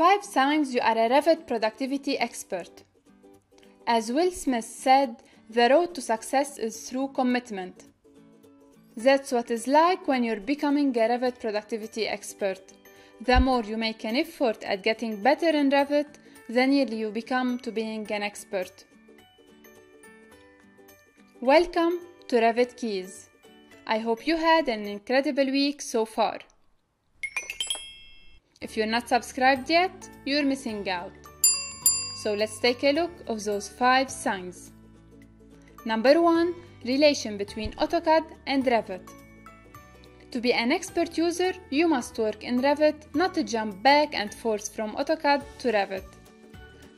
5 signs you are a Revit productivity expert. As Will Smith said, the road to success is through commitment. That's what it's like when you're becoming a Revit productivity expert. The more you make an effort at getting better in Revit, the nearer you become to being an expert. Welcome to Revit Keys. I hope you had an incredible week so far. If you're not subscribed yet, you're missing out. So let's take a look at those 5 signs. Number 1. Relation between AutoCAD and Revit. To be an expert user, you must work in Revit, not to jump back and forth from AutoCAD to Revit.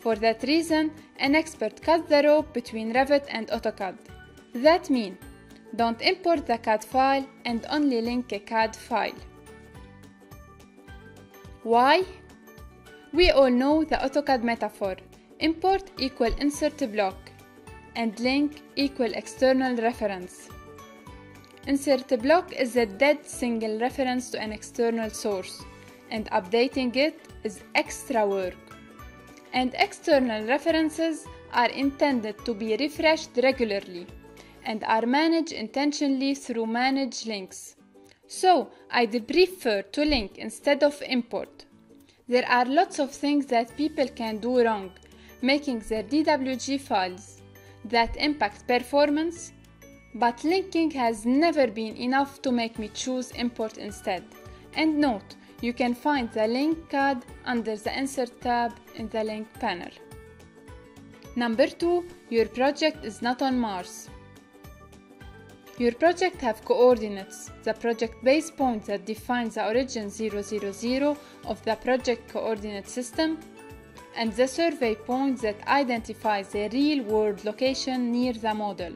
For that reason, an expert cuts the rope between Revit and AutoCAD. That means, don't import the CAD file and only link a CAD file. Why? We all know the AutoCAD metaphor, import equal insert block and link equal external reference. Insert block is a dead single reference to an external source, and updating it is extra work. And external references are intended to be refreshed regularly and are managed intentionally through manage links. So, I prefer to link instead of import. There are lots of things that people can do wrong, making their DWG files, that impact performance, but linking has never been enough to make me choose import instead. And note, you can find the link CAD under the Insert tab in the link panel. Number 2, your project is not on Mars. Your project have coordinates, the project base point that defines the origin 000 of the project coordinate system, and the survey point that identifies a real-world location near the model,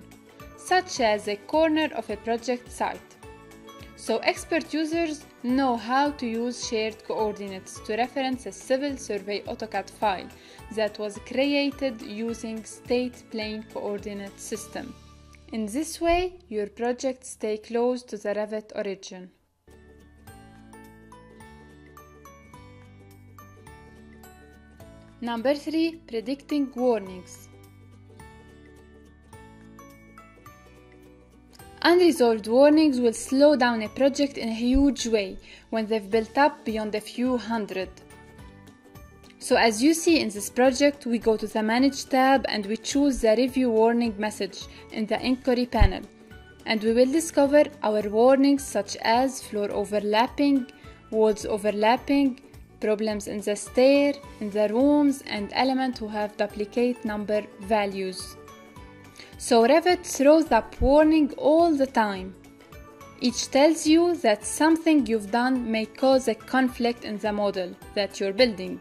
such as a corner of a project site. So expert users know how to use shared coordinates to reference a civil survey AutoCAD file that was created using state plane coordinate system. In this way, your projects stay close to the Revit origin. Number 3. Predicting warnings. Unresolved warnings will slow down a project in a huge way when they've built up beyond a few hundred. So as you see in this project, we go to the Manage tab and we choose the Review Warning message in the Inquiry panel. And we will discover our warnings such as floor overlapping, walls overlapping, problems in the stair, in the rooms, and elements who have duplicate number values. So Revit throws up warning all the time. Each tells you that something you've done may cause a conflict in the model that you're building.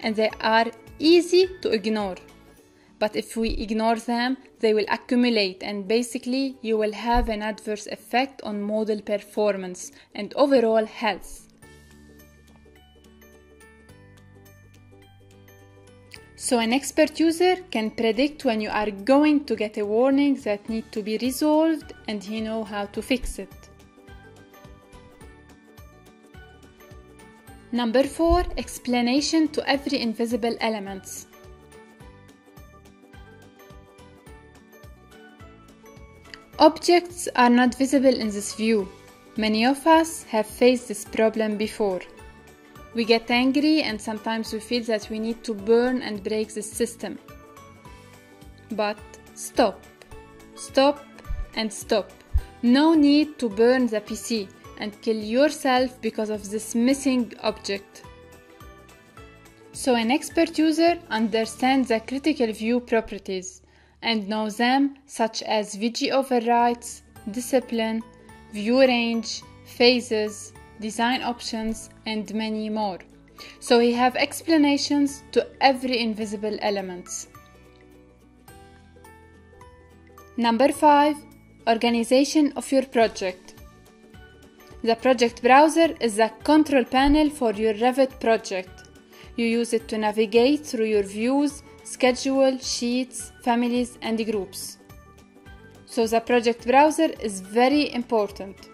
And they are easy to ignore. But if we ignore them, they will accumulate and basically you will have an adverse effect on model performance and overall health. So an expert user can predict when you are going to get a warning that needs to be resolved and he knows how to fix it. Number 4. Explanation to every invisible element. Objects are not visible in this view. Many of us have faced this problem before. We get angry and sometimes we feel that we need to burn and break the system. But stop, stop and stop. No need to burn the PC and kill yourself because of this missing object. So an expert user understands the critical view properties and knows them such as VG overrides, discipline, view range, phases, design options, and many more. So we have explanations to every invisible element. Number 5. Organization of your project. The project browser is the control panel for your Revit project. You use it to navigate through your views, schedule, sheets, families, and groups. So the project browser is very important.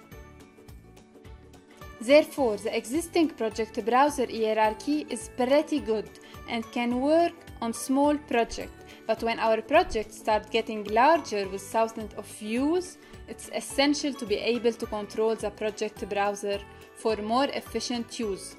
Therefore, the existing project browser hierarchy is pretty good and can work on small projects. But when our projects start getting larger with thousands of views, it's essential to be able to control the project browser for more efficient use.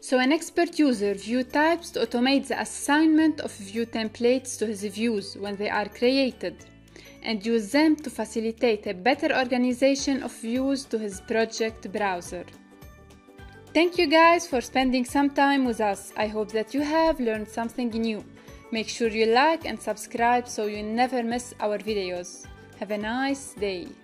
So an expert user view types to automate the assignment of view templates to his views when they are created, and use them to facilitate a better organization of views to his project browser. Thank you guys for spending some time with us. I hope that you have learned something new. Make sure you like and subscribe so you never miss our videos. Have a nice day.